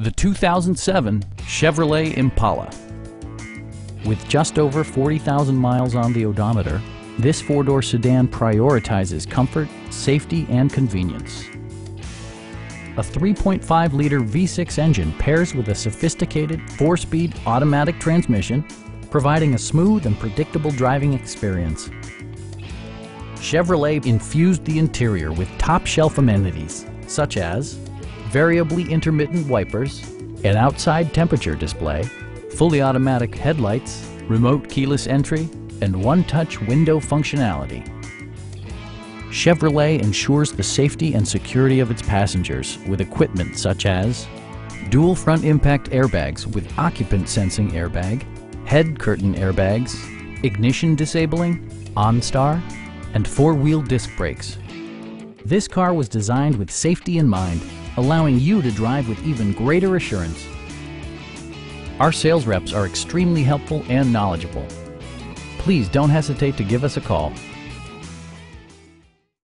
the 2007 Chevrolet Impala. With just over 40,000 miles on the odometer, this four-door sedan prioritizes comfort, safety, and convenience. A 3.5-liter V6 engine pairs with a sophisticated 4-speed automatic transmission, providing a smooth and predictable driving experience. Chevrolet infused the interior with top-shelf amenities, such as variably intermittent wipers, an outside temperature display, fully automatic headlights, remote keyless entry, and one-touch window functionality. Chevrolet ensures the safety and security of its passengers with equipment such as dual front impact airbags with occupant sensing airbag, head curtain airbags, ignition disabling, OnStar, and four-wheel disc brakes. This car was designed with safety in mind, allowing you to drive with even greater assurance. Our sales reps are extremely helpful and knowledgeable. Please don't hesitate to give us a call.